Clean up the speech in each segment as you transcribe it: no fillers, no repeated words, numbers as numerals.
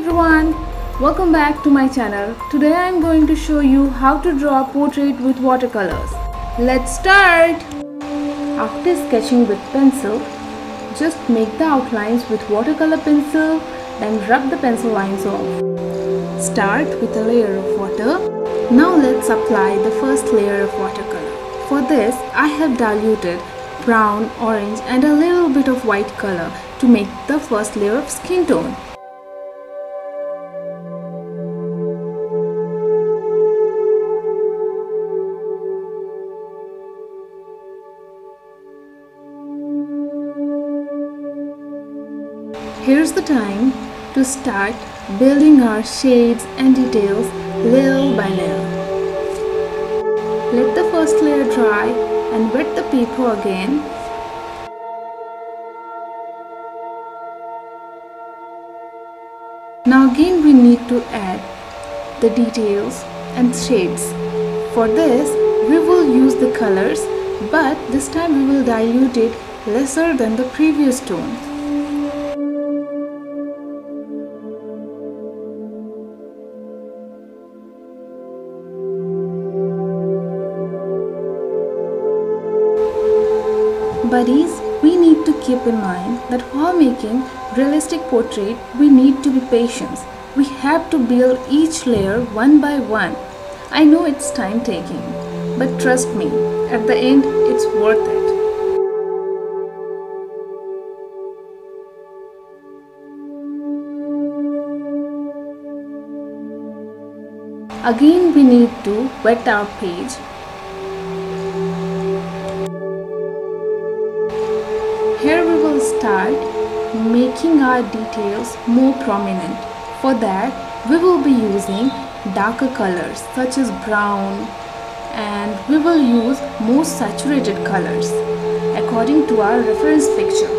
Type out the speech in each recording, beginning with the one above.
everyone, welcome back to my channel. Today I am going to show you how to draw a portrait with watercolors. Let's start! After sketching with pencil, just make the outlines with watercolor pencil, then rub the pencil lines off. Start with a layer of water. Now let's apply the first layer of watercolor. For this, I have diluted brown, orange and a little bit of white color to make the first layer of skin tone. Here's the time to start building our shades and details little by little. Let the first layer dry and wet the paper again. Now again we need to add the details and shades. For this we will use the colors, but this time we will dilute it lesser than the previous tone. Buddies, we need to keep in mind that while making realistic portrait, we need to be patient. We have to build each layer one by one. I know it's time taking, but trust me, at the end, it's worth it. Again, we need to wet our page. Here we will start making our details more prominent. For that, we will be using darker colors such as brown, and we will use more saturated colors according to our reference picture.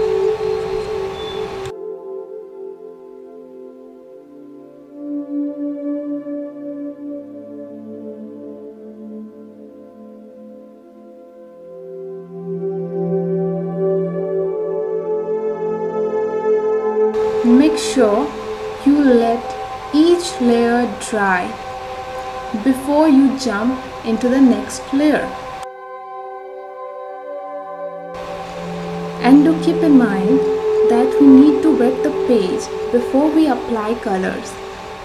Make sure you let each layer dry before you jump into the next layer. And do keep in mind that we need to wet the page before we apply colors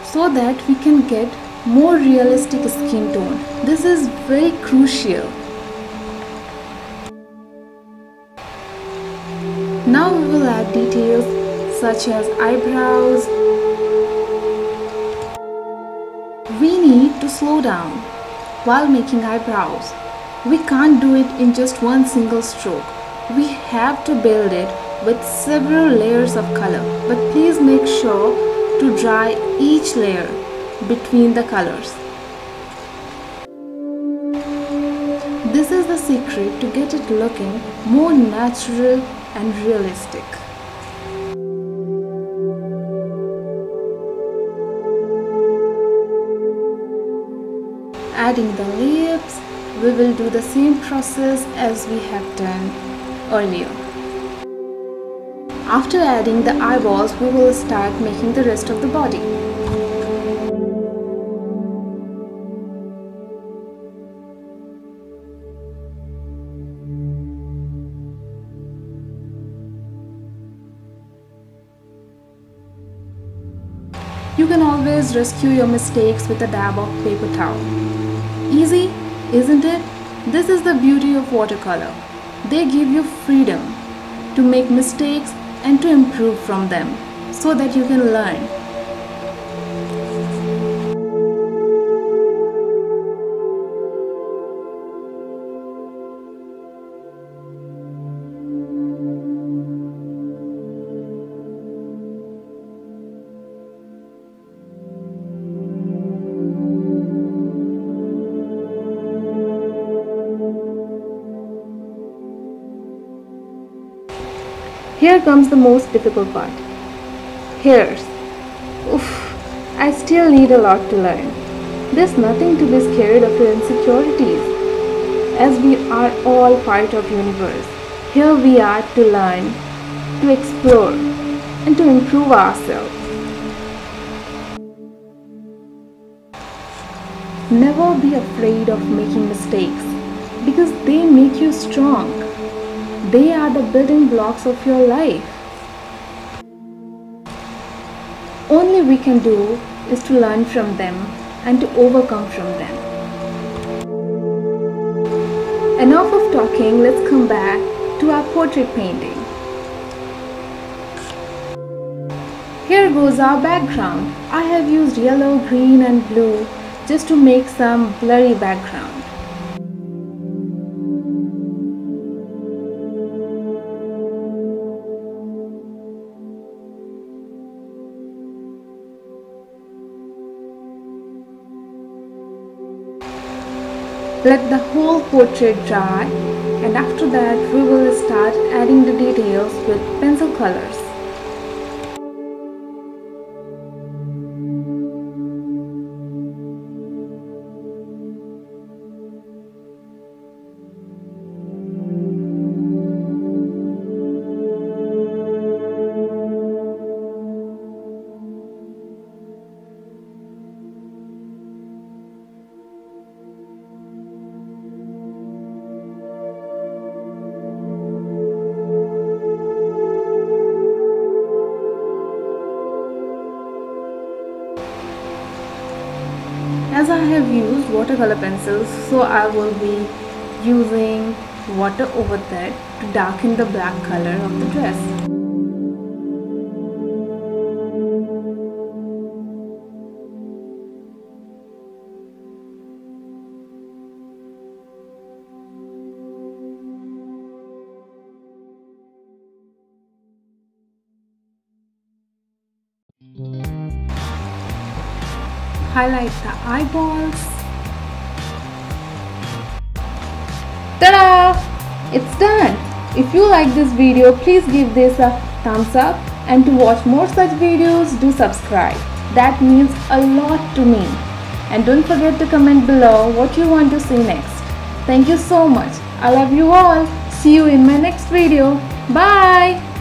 so that we can get more realistic skin tone. This is very crucial. Now we will add details such as eyebrows. We need to slow down while making eyebrows. We can't do it in just one single stroke. We have to build it with several layers of color. But please make sure to dry each layer between the colors. This is the secret to get it looking more natural and realistic. Adding the lips, we will do the same process as we have done earlier. After adding the eyeballs, we will start making the rest of the body. You can always rescue your mistakes with a dab of paper towel. Easy, isn't it? This is the beauty of watercolor. They give you freedom to make mistakes and to improve from them so that you can learn. Here comes the most difficult part. Hairs. Oof, I still need a lot to learn. There's nothing to be scared of your insecurities, as we are all part of universe. Here we are to learn, to explore, and to improve ourselves. Never be afraid of making mistakes because they make you strong. They are the building blocks of your life. Only we can do is to learn from them and to overcome from them. Enough of talking, let's come back to our portrait painting. Here goes our background. I have used yellow, green and blue just to make some blurry background. Let the whole portrait dry, and after that we will start adding the details with pencil colors. As I have used watercolor pencils, so I will be using water over that to darken the black color of the dress. Highlight the eyeballs. Ta-da! It's done! If you like this video, please give this a thumbs up, and to watch more such videos, do subscribe. That means a lot to me. And don't forget to comment below what you want to see next. Thank you so much. I love you all. See you in my next video. Bye!